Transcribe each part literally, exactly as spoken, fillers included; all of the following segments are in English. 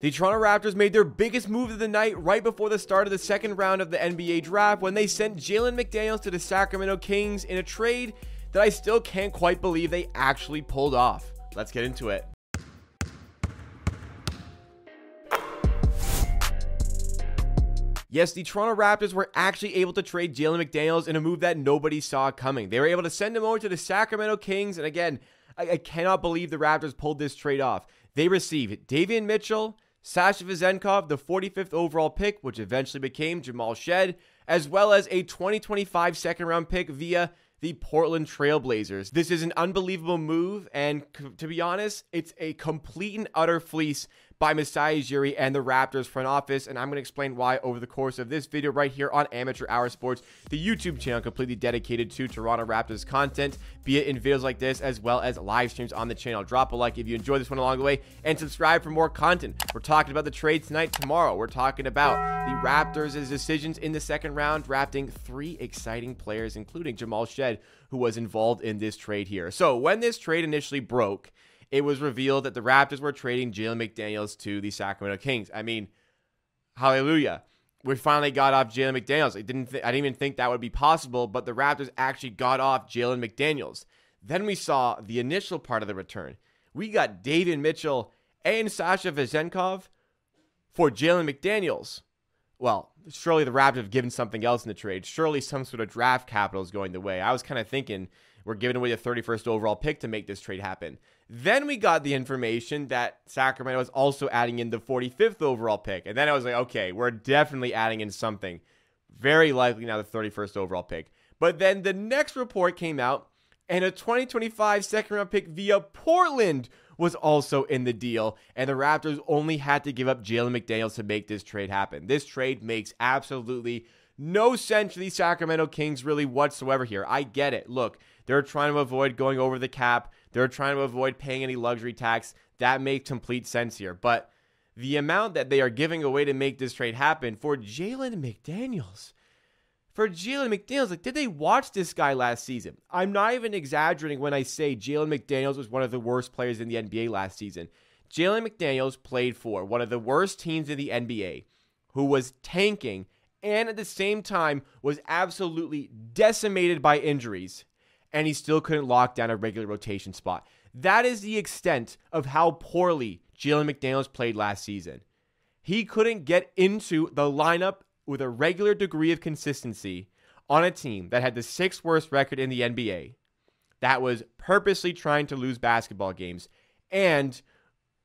The Toronto Raptors made their biggest move of the night right before the start of the second round of the N B A draft when they sent Jalen McDaniels to the Sacramento Kings in a trade that I still can't quite believe they actually pulled off. Let's get into it. Yes, the Toronto Raptors were actually able to trade Jalen McDaniels in a move that nobody saw coming. They were able to send him over to the Sacramento Kings, and again, I, I cannot believe the Raptors pulled this trade off. They received Davion Mitchell, Sasha Vezenkov, the forty-fifth overall pick, which eventually became Jamal Shead, as well as a twenty twenty-five second-round pick via the Portland Trail Blazers. This is an unbelievable move, and to be honest, it's a complete and utter fleece by Masai Ujiri and the Raptors front office, and I'm going to explain why over the course of this video right here on Amateur Hour Sports, the YouTube channel completely dedicated to Toronto Raptors content, be it in videos like this as well as live streams on the channel. Drop a like if you enjoyed this one along the way, and subscribe for more content. We're talking about the trade tonight, tomorrow. We're talking about the Raptors' decisions in the second round, drafting three exciting players, including Jamal Shead, who was involved in this trade here. So when this trade initially broke, it was revealed that the Raptors were trading Jalen McDaniels to the Sacramento Kings. I mean, hallelujah. We finally got off Jalen McDaniels. I didn't, I didn't even think that would be possible, but the Raptors actually got off Jalen McDaniels. Then we saw the initial part of the return. We got Davion Mitchell and Sasha Vezenkov for Jalen McDaniels. Well, surely the Raptors have given something else in the trade. Surely some sort of draft capital is going the way. I was kind of thinking we're giving away the thirty-first overall pick to make this trade happen. Then we got the information that Sacramento was also adding in the forty-fifth overall pick. And then I was like, okay, we're definitely adding in something. Very likely now the thirty-first overall pick. But then the next report came out, and a twenty twenty-five second round pick via Portland was also in the deal, and the Raptors only had to give up Jalen McDaniels to make this trade happen. This trade makes absolutely no sense to the Sacramento Kings really whatsoever here. I get it. Look, they're trying to avoid going over the cap. They're trying to avoid paying any luxury tax. That makes complete sense here. But the amount that they are giving away to make this trade happen for Jalen McDaniels, for Jalen McDaniels, like, did they watch this guy last season? I'm not even exaggerating when I say Jalen McDaniels was one of the worst players in the N B A last season. Jalen McDaniels played for one of the worst teams in the N B A, who was tanking and at the same time was absolutely decimated by injuries, and he still couldn't lock down a regular rotation spot. That is the extent of how poorly Jalen McDaniels played last season. He couldn't get into the lineup with a regular degree of consistency on a team that had the sixth worst record in the N B A, that was purposely trying to lose basketball games, and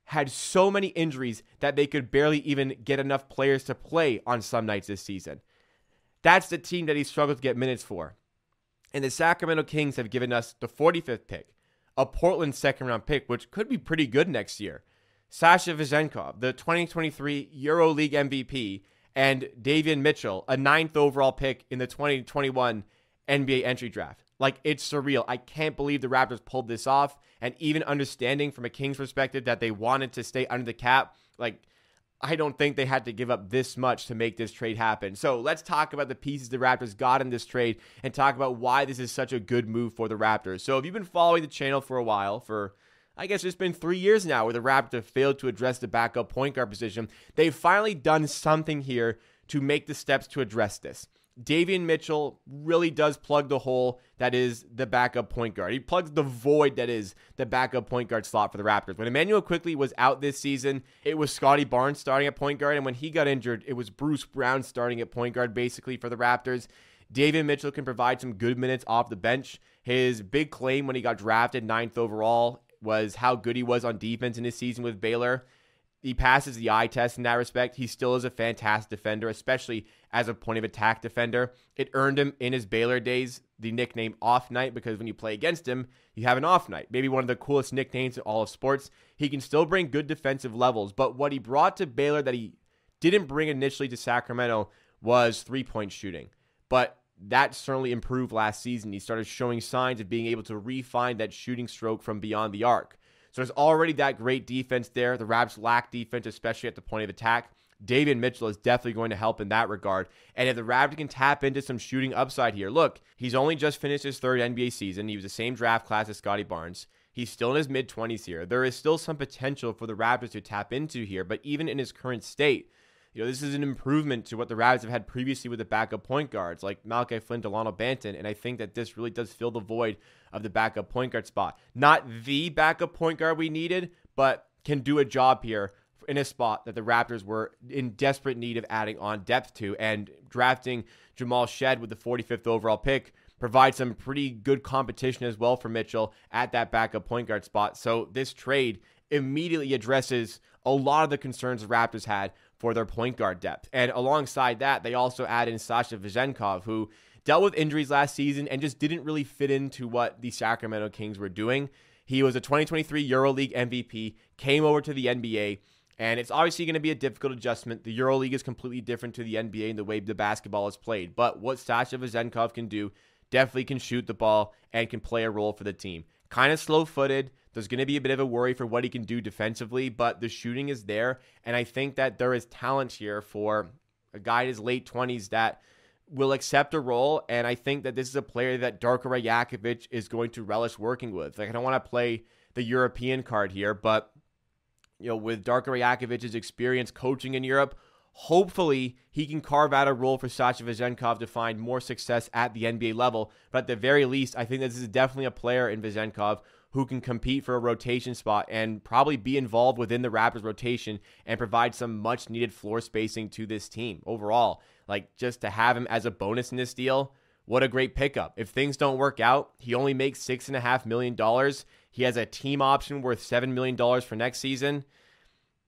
had so many injuries that they could barely even get enough players to play on some nights this season. That's the team that he struggled to get minutes for. And the Sacramento Kings have given us the forty-fifth pick, a Portland second round pick, which could be pretty good next year, Sasha Vezenkov, the twenty twenty-three EuroLeague M V P, and Davion Mitchell, a ninth overall pick in the twenty twenty-one N B A entry draft. Like, it's surreal. I can't believe the Raptors pulled this off. And even understanding from a Kings perspective that they wanted to stay under the cap, like, I don't think they had to give up this much to make this trade happen. So let's talk about the pieces the Raptors got in this trade and talk about why this is such a good move for the Raptors. So if you've been following the channel for a while, for I guess it's been three years now where the Raptors have failed to address the backup point guard position. They've finally done something here to make the steps to address this. Davion Mitchell really does plug the hole that is the backup point guard. He plugs the void that is the backup point guard slot for the Raptors. When Emmanuel Quickly was out this season, it was Scotty Barnes starting at point guard, and when he got injured, it was Bruce Brown starting at point guard basically for the Raptors. Davion Mitchell can provide some good minutes off the bench. His big claim when he got drafted ninth overall was how good he was on defense in his season with Baylor. He passes the eye test in that respect. He still is a fantastic defender, especially as a point of attack defender. It earned him in his Baylor days the nickname Off Night, because when you play against him, you have an off night. Maybe one of the coolest nicknames in all of sports. He can still bring good defensive levels, but what he brought to Baylor that he didn't bring initially to Sacramento was three-point shooting. But that certainly improved last season. He started showing signs of being able to refine that shooting stroke from beyond the arc. So there's already that great defense there. The Raps lack defense, especially at the point of attack. Davion Mitchell is definitely going to help in that regard. And if the Raptors can tap into some shooting upside here, look, he's only just finished his third N B A season. He was the same draft class as Scotty Barnes. He's still in his mid-twenties here. There is still some potential for the Raptors to tap into here, but even in his current state, you know, this is an improvement to what the Raptors have had previously with the backup point guards like Malachi Flynn, Delano Banton, and I think that this really does fill the void of the backup point guard spot. Not the backup point guard we needed, but can do a job here in a spot that the Raptors were in desperate need of adding on depth to, and drafting Jamal Shead with the forty-fifth overall pick provides some pretty good competition as well for Mitchell at that backup point guard spot. So this trade immediately addresses a lot of the concerns the Raptors had for their point guard depth. And alongside that, they also add in Sasha Vezenkov, who dealt with injuries last season and just didn't really fit into what the Sacramento Kings were doing. He was a twenty twenty-three EuroLeague M V P, came over to the N B A, and it's obviously going to be a difficult adjustment. The EuroLeague is completely different to the N B A in the way the basketball is played. But what Sasha Vezenkov can do, definitely can shoot the ball and can play a role for the team. Kind of slow-footed. There's going to be a bit of a worry for what he can do defensively, but the shooting is there. And I think that there is talent here for a guy in his late twenties that will accept a role. And I think that this is a player that Darko Rajakovic is going to relish working with. Like, I don't want to play the European card here, but you know, with Darko Rajakovic's experience coaching in Europe, hopefully he can carve out a role for Sasha Vezenkov to find more success at the N B A level. But at the very least, I think that this is definitely a player in Vezenkov who can compete for a rotation spot and probably be involved within the Raptors rotation and provide some much needed floor spacing to this team overall. Like, just to have him as a bonus in this deal, what a great pickup. If things don't work out, he only makes six and a half million dollars. He has a team option worth seven million dollars for next season.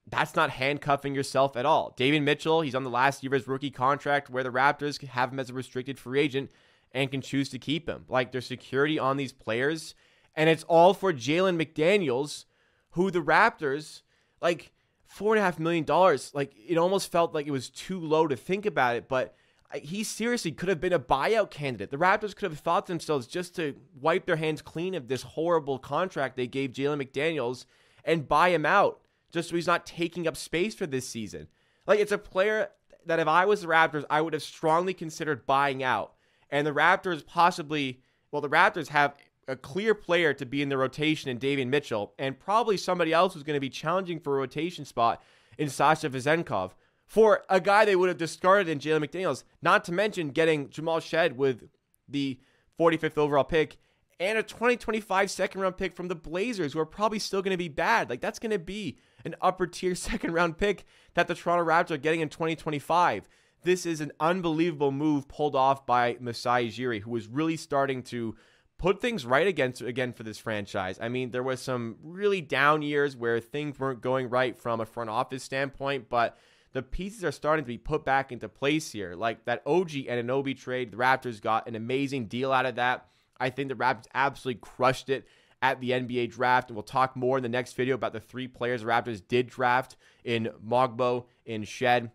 That's not handcuffing yourself at all. Davion Mitchell, he's on the last year of his rookie contract where the Raptors have him as a restricted free agent and can choose to keep him. Like, there's security on these players. And it's all for Jalen McDaniels, who the Raptors, like, four and a half million dollars. Like, it almost felt like it was too low to think about it, but he seriously could have been a buyout candidate. The Raptors could have thought to themselves, just to wipe their hands clean of this horrible contract they gave Jalen McDaniels and buy him out just so he's not taking up space for this season. Like, it's a player that if I was the Raptors, I would have strongly considered buying out. And the Raptors possibly, well, the Raptors have a clear player to be in the rotation in Davion Mitchell, and probably somebody else who's going to be challenging for a rotation spot in Sasha Vezenkov, for a guy they would have discarded in Jalen McDaniels, not to mention getting Jamal Shead with the forty-fifth overall pick and a twenty twenty-five second round pick from the Blazers, who are probably still going to be bad. Like, that's going to be an upper tier second round pick that the Toronto Raptors are getting in twenty twenty-five. This is an unbelievable move pulled off by Masai Ujiri, who was really starting to put things right against, again for this franchise. I mean, there was some really down years where things weren't going right from a front office standpoint, but the pieces are starting to be put back into place here. Like that O G Anunoby trade, the Raptors got an amazing deal out of that. I think the Raptors absolutely crushed it at the N B A draft. And we'll talk more in the next video about the three players the Raptors did draft in Mogbo, in Shead,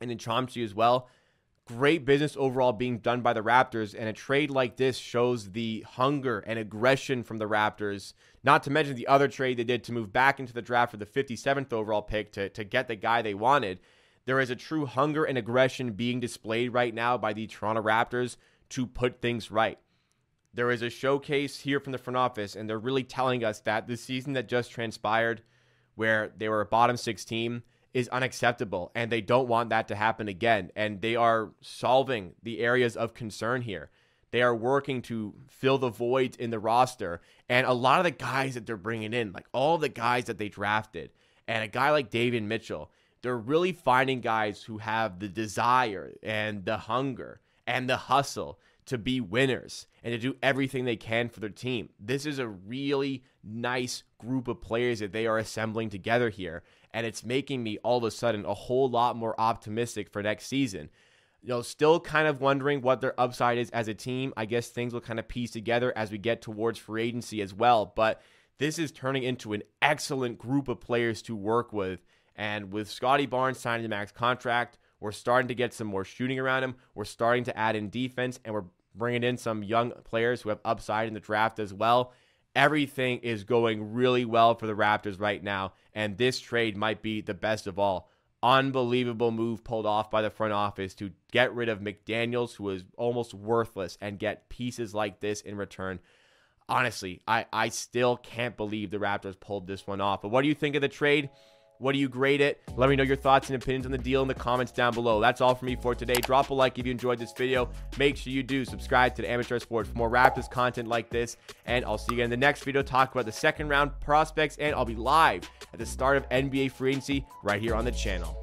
and in Chauncey as well. Great business overall being done by the Raptors, and a trade like this shows the hunger and aggression from the Raptors, not to mention the other trade they did to move back into the draft for the fifty-seventh overall pick to, to get the guy they wanted. There is a true hunger and aggression being displayed right now by the Toronto Raptors to put things right. There is a showcase here from the front office, and they're really telling us that the season that just transpired, where they were a bottom six team, is unacceptable, and they don't want that to happen again. And they are solving the areas of concern here. They are working to fill the voids in the roster. And a lot of the guys that they're bringing in, like all the guys that they drafted, and a guy like Davion Mitchell, they're really finding guys who have the desire and the hunger and the hustle to be winners and to do everything they can for their team. This is a really nice group of players that they are assembling together here, and it's making me all of a sudden a whole lot more optimistic for next season. You know, still kind of wondering what their upside is as a team. I guess things will kind of piece together as we get towards free agency as well, but this is turning into an excellent group of players to work with. And with Scotty Barnes signing the max contract, we're starting to get some more shooting around him. We're starting to add in defense, and we're bringing in some young players who have upside in the draft as well. Everything is going really well for the Raptors right now, and this trade might be the best of all. Unbelievable move pulled off by the front office to get rid of McDaniels, who was almost worthless, and get pieces like this in return. honestly, I, I still can't believe the Raptors pulled this one off. But what do you think of the trade? What do you grade it? Let me know your thoughts and opinions on the deal in the comments down below. That's all for me for today. Drop a like if you enjoyed this video. Make sure you do subscribe to the Amateur Sports for more Raptors content like this. And I'll see you again in the next video. Talk about the second round prospects, and I'll be live at the start of N B A free agency right here on the channel.